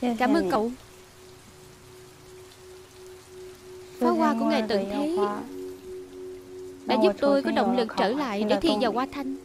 Cảm ơn cậu. Pháo hoa của Ngài Tận Thế đã giúp tôi có động lực trở lại để thi vào Hoa Thanh.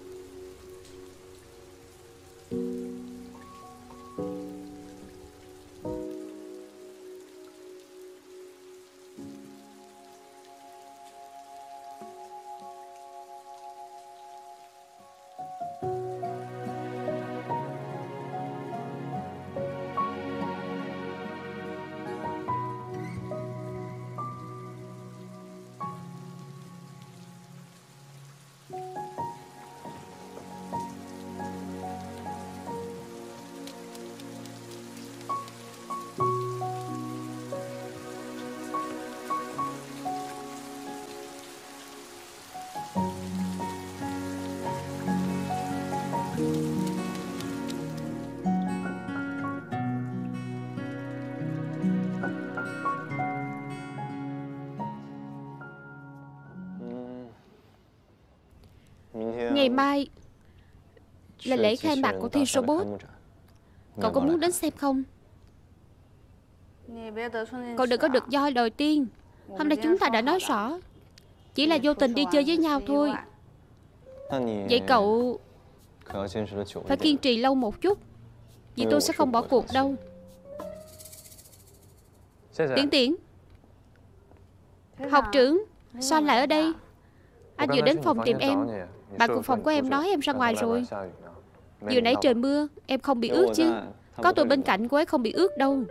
Ngày mai là lễ khai mạc của thi robot. Cậu có muốn đến xem không? Cậu đừng có được voi đầu tiên. Hôm nay chúng ta đã nói rõ, chỉ là vô tình đi chơi với nhau thôi. Vậy cậu phải kiên trì lâu một chút, vì tôi sẽ không bỏ cuộc đâu. Tiễn Tiễn, học trưởng Son lại ở đây. Anh vừa đến phòng tìm em. Bạn cùng phòng của em nói em ra ngoài rồi. Vừa nãy trời mưa, em không bị ướt chứ? Có tôi bên cạnh, cô ấy không bị ướt đâu.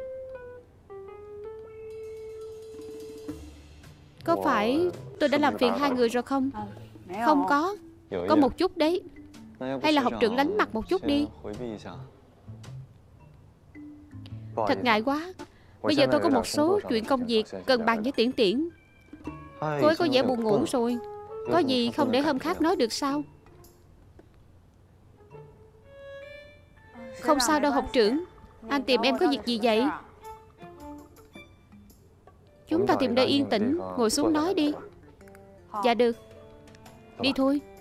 Có phải tôi đã làm phiền hai người rồi không? Không có. Có một chút đấy. Hay là học trưởng lánh mặt một chút đi. Thật ngại quá. Bây giờ tôi có một số chuyện công việc cần bàn với Tiễn Tiễn. Cô ấy có vẻ buồn ngủ rồi. Có gì không để hôm khác nói được sao? Không sao đâu học trưởng. Anh tìm em có việc gì vậy? Chúng ta tìm nơi yên tĩnh, ngồi xuống nói đi. Dạ được. Đi thôi.